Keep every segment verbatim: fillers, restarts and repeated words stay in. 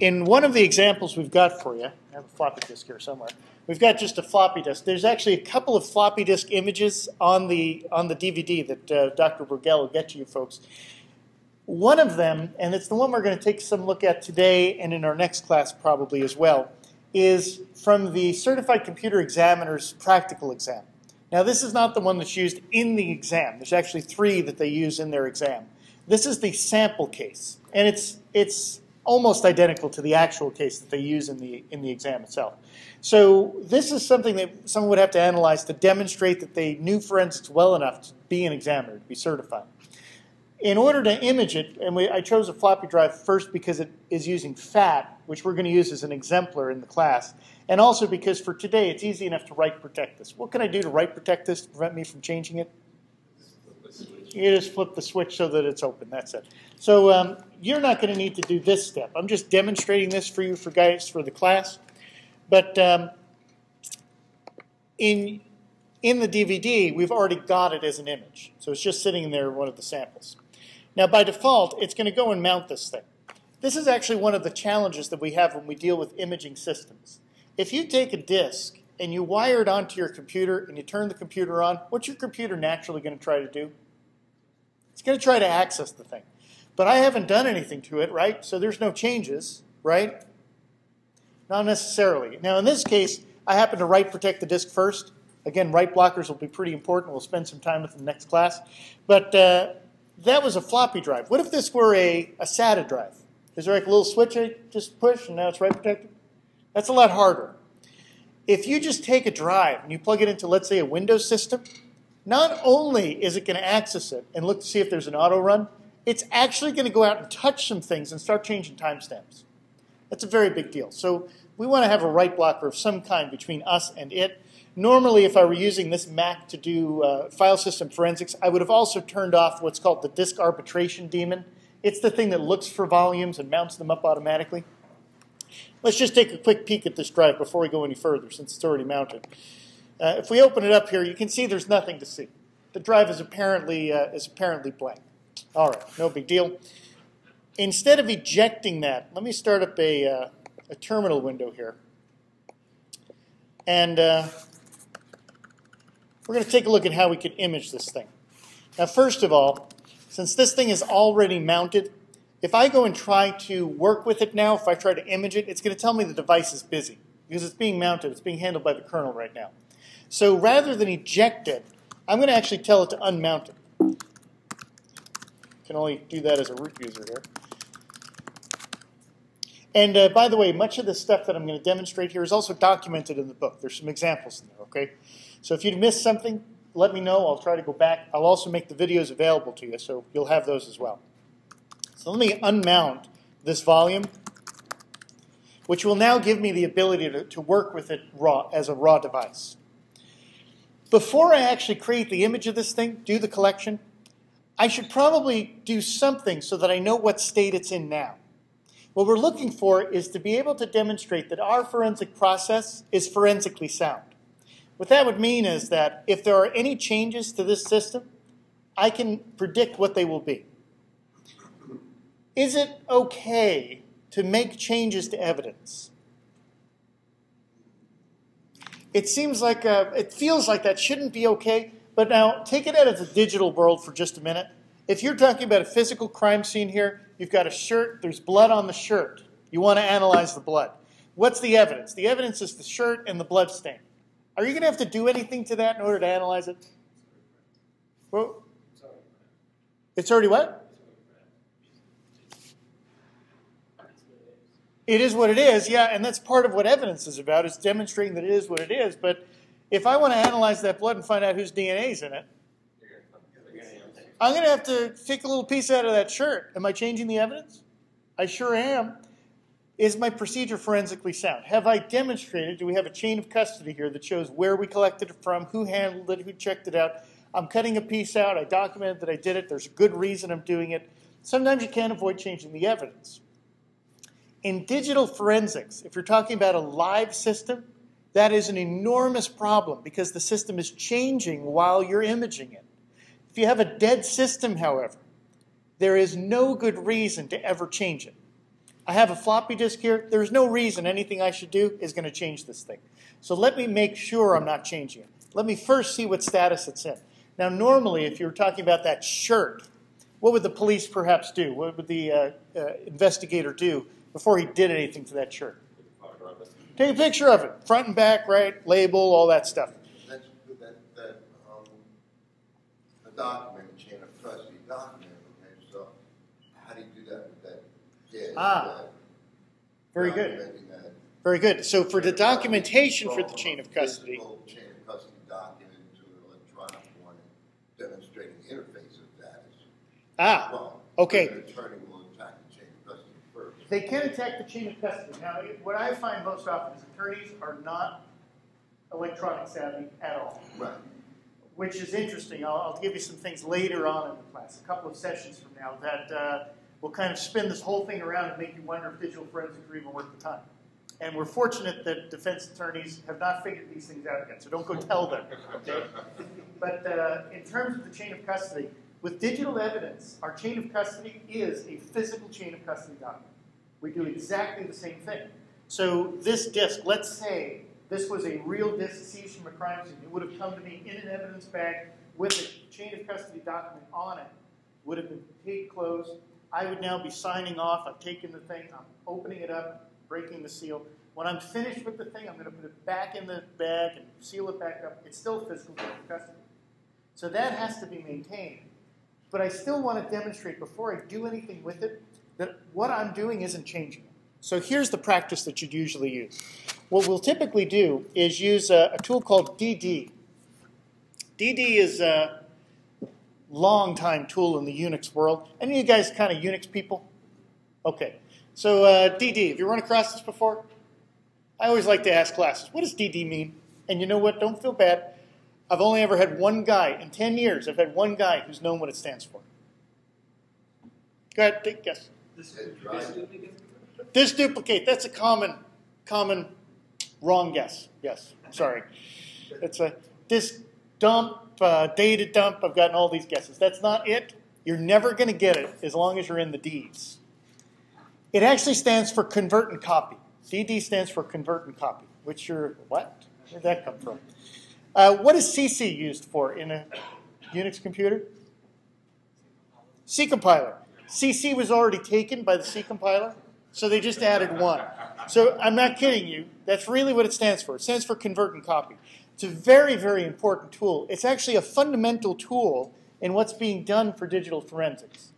in one of the examples we've got for you, I have a floppy disk here somewhere. We've got just a floppy disk. There's actually a couple of floppy disk images on the on the D V D that uh, Doctor Brugel will get to you folks. One of them, and it's the one we're going to take some look at today and in our next class probably as well, is from the Certified Computer Examiner's Practical Exam. Now this is not the one that's used in the exam. There's actually three that they use in their exam. This is the sample case, and it's it's almost identical to the actual case that they use in the in the exam itself. So this is something that someone would have to analyze to demonstrate that they knew forensics well enough to be an examiner, to be certified. In order to image it, and we, I chose a floppy drive first because it is using FAT, which we're going to use as an exemplar in the class, and also because for today it's easy enough to write protect this. What can I do to write protect this to prevent me from changing it? You just flip the switch so that it's open. That's it. So um, you're not going to need to do this step. I'm just demonstrating this for you for guys for the class. But um, in in the D V D, we've already got it as an image. So it's just sitting in there in one of the samples. Now, by default, it's going to go and mount this thing. This is actually one of the challenges that we have when we deal with imaging systems. If you take a disk and you wire it onto your computer and you turn the computer on, what's your computer naturally going to try to do? It's going to try to access the thing. But I haven't done anything to it, right? So there's no changes, right? Not necessarily. Now, in this case, I happen to write protect the disk first. Again, write blockers will be pretty important. We'll spend some time with them in the next class. But uh, that was a floppy drive. What if this were a, a SATA drive? Is there like a little switch I just push and now it's write protected? That's a lot harder. If you just take a drive and you plug it into, let's say, a Windows system, not only is it going to access it and look to see if there's an auto run, it's actually going to go out and touch some things and start changing timestamps. That's a very big deal. So we want to have a write blocker of some kind between us and it. Normally, if I were using this Mac to do uh, file system forensics, I would have also turned off what's called the disk arbitration daemon. It's the thing that looks for volumes and mounts them up automatically. Let's just take a quick peek at this drive before we go any further, since it's already mounted. Uh, if we open it up here, you can see there's nothing to see. The drive is apparently, uh, is apparently blank. All right, no big deal. Instead of ejecting that, let me start up a, uh, a terminal window here. And uh, we're going to take a look at how we could image this thing. Now, first of all, since this thing is already mounted, if I go and try to work with it now, if I try to image it, it's going to tell me the device is busy because it's being mounted. It's being handled by the kernel right now. So rather than eject it, I'm going to actually tell it to unmount it. I can only do that as a root user here. And uh, by the way, much of the stuff that I'm going to demonstrate here is also documented in the book. There's some examples in there, okay? So if you missed something, let me know. I'll try to go back. I'll also make the videos available to you, so you'll have those as well. So let me unmount this volume, which will now give me the ability to, to work with it raw as a raw device. Before I actually create the image of this thing, do the collection, I should probably do something so that I know what state it's in now. What we're looking for is to be able to demonstrate that our forensic process is forensically sound. What that would mean is that if there are any changes to this system, I can predict what they will be. Is it okay to make changes to evidence? It seems like, uh, it feels like that shouldn't be okay, but now take it out of the digital world for just a minute. If you're talking about a physical crime scene here, you've got a shirt, there's blood on the shirt. You want to analyze the blood. What's the evidence? The evidence is the shirt and the blood stain. Are you going to have to do anything to that in order to analyze it? Well, it's already what? It is what it is, yeah, and that's part of what evidence is about, is demonstrating that it is what it is. But if I want to analyze that blood and find out whose D N A is in it, I'm going to have to take a little piece out of that shirt. Am I changing the evidence? I sure am. Is my procedure forensically sound? Have I demonstrated, do we have a chain of custody here that shows where we collected it from, who handled it, who checked it out? I'm cutting a piece out. I documented that I did it. There's a good reason I'm doing it. Sometimes you can't avoid changing the evidence. In digital forensics, if you're talking about a live system, that is an enormous problem because the system is changing while you're imaging it. If you have a dead system, however, there is no good reason to ever change it. I have a floppy disk here. There's no reason anything I should do is going to change this thing. So let me make sure I'm not changing it. Let me first see what status it's in. Now normally, if you were talking about that shirt, what would the police perhaps do? What would the uh, uh, investigator do before he did anything to that shirt? Take a picture of it, front and back, right, label, all that stuff. That, that, that um, the document, the chain of custody document, okay, so how do you do that with that? Yeah, ah, that very good. That very good. So for the documentation for the chain of custody, chain of custody document to an electronic one, demonstrating the interface of that is ah, well, okay. An attorney will attack the chain of custody first. They can attack the chain of custody. Now, what I find most often is attorneys are not electronic savvy at all. Right. Which is interesting. I'll, I'll give you some things later on in the class, a couple of sessions from now, that uh, will kind of spin this whole thing around and make you wonder if digital forensics are even worth the time. And we're fortunate that defense attorneys have not figured these things out yet, so don't go tell them. Okay? But uh, in terms of the chain of custody, with digital evidence, our chain of custody is a physical chain of custody document. We do exactly the same thing. So this disk, let's say this was a real disk seized from a crime scene. It would have come to me in an evidence bag with a chain of custody document on it. Would have been paid closed. I would now be signing off. I've taken the thing. I'm opening it up, breaking the seal. When I'm finished with the thing, I'm going to put it back in the bag and seal it back up. It's still physical chain of custody. So that has to be maintained. But I still want to demonstrate before I do anything with it that what I'm doing isn't changing. So here's the practice that you'd usually use. What we'll typically do is use a, a tool called D D. D D is a long-time tool in the Unix world. Any of you guys kind of Unix people? Okay. So uh, D D, have you run across this before? I always like to ask classes, what does D D mean? And you know what? Don't feel bad. I've only ever had one guy. In ten years, I've had one guy who's known what it stands for. Go ahead, take a guess. Disduplicate. That's a common, common wrong guess. Yes, sorry. It's a disk dump, uh, data dump. I've gotten all these guesses. That's not it. You're never going to get it as long as you're in the D's. It actually stands for convert and copy. D D stands for convert and copy, which you're, what? Where did that come from? Uh, what is C C used for in a Unix computer? C compiler. C C was already taken by the C compiler, so they just added one. So I'm not kidding you. That's really what it stands for. It stands for convert and copy. It's a very, very important tool. It's actually a fundamental tool in what's being done for digital forensics.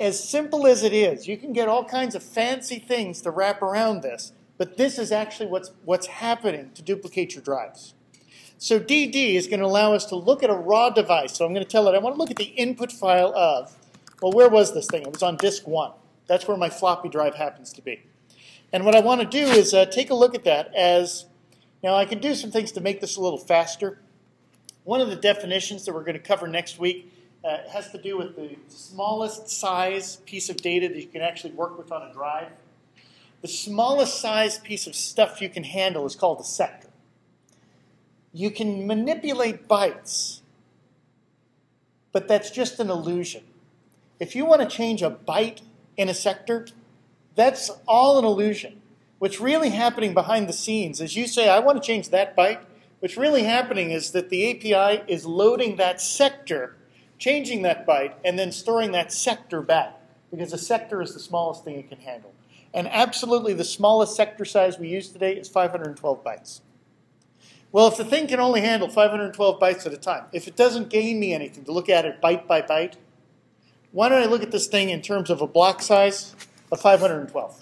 As simple as it is, you can get all kinds of fancy things to wrap around this, but this is actually what's, what's happening to duplicate your drives. So D D is going to allow us to look at a raw device. So I'm going to tell it I want to look at the input file of, well, where was this thing? It was on disk one. That's where my floppy drive happens to be. And what I want to do is uh, take a look at that as, now I can do some things to make this a little faster. One of the definitions that we're going to cover next week uh, has to do with the smallest size piece of data that you can actually work with on a drive. The smallest size piece of stuff you can handle is called a sector. You can manipulate bytes, but that's just an illusion. If you want to change a byte in a sector, that's all an illusion. What's really happening behind the scenes is you say, I want to change that byte. What's really happening is that the A P I is loading that sector, changing that byte, and then storing that sector back, because a sector is the smallest thing it can handle. And absolutely the smallest sector size we use today is five hundred twelve bytes. Well, if the thing can only handle five hundred twelve bytes at a time, if it doesn't gain me anything to look at it byte by byte, why don't I look at this thing in terms of a block size of five hundred twelve?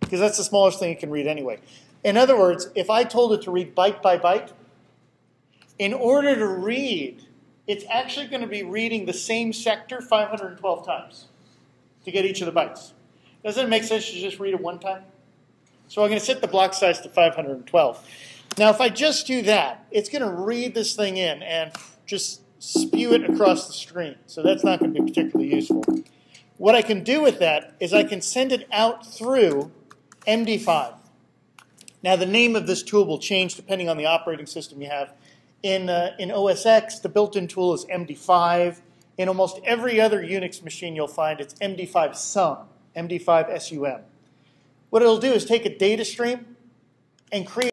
Because that's the smallest thing it can read anyway. In other words, if I told it to read byte by byte, in order to read, it's actually going to be reading the same sector five hundred twelve times to get each of the bytes. Doesn't it make sense to just read it one time? So I'm going to set the block size to five hundred twelve. Now, if I just do that, it's going to read this thing in and just spew it across the screen. So that's not going to be particularly useful. What I can do with that is I can send it out through M D five. Now the name of this tool will change depending on the operating system you have. In, uh, in O S X, the built-in tool is M D five. In almost every other Unix machine you'll find it's M D five sum, M D five S U M. What it'll do is take a data stream and create